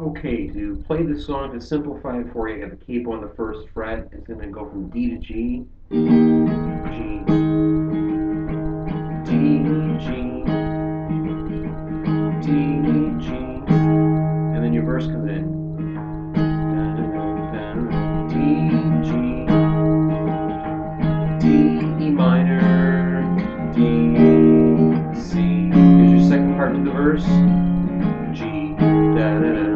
Okay, to play this song, to simplify it for you, I got the capo on the first fret. It's going to go from D to G, G, D, G, D, G, and then your verse comes in. D, G, D, E minor, D, C. Here's your second part to the verse. G, da da da.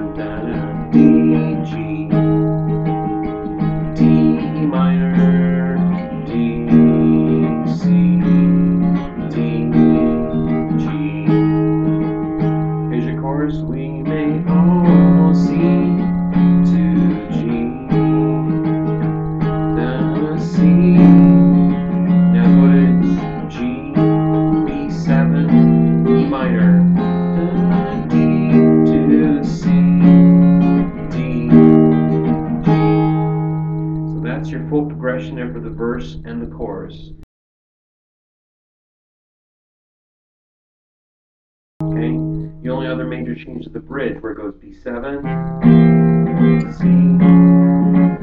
That's your full progression there for the verse and the chorus. Okay, the only other major change is the bridge where it goes B7,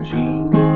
C, G.